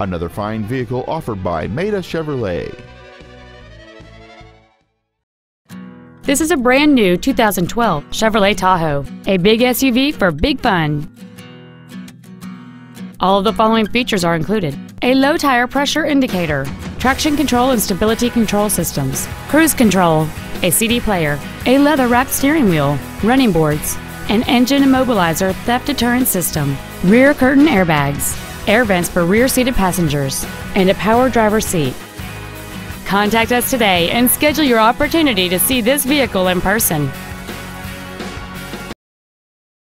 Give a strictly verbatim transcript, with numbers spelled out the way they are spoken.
another fine vehicle offered by Maita Chevrolet. This is a brand new two thousand twelve Chevrolet Tahoe, a big S U V for big fun. All of the following features are included: a low tire pressure indicator, traction control and stability control systems, cruise control, a C D player, a leather-wrapped steering wheel, running boards, an engine immobilizer theft deterrent system, rear curtain airbags, air vents for rear-seated passengers, and a power driver seat. Contact us today and schedule your opportunity to see this vehicle in person.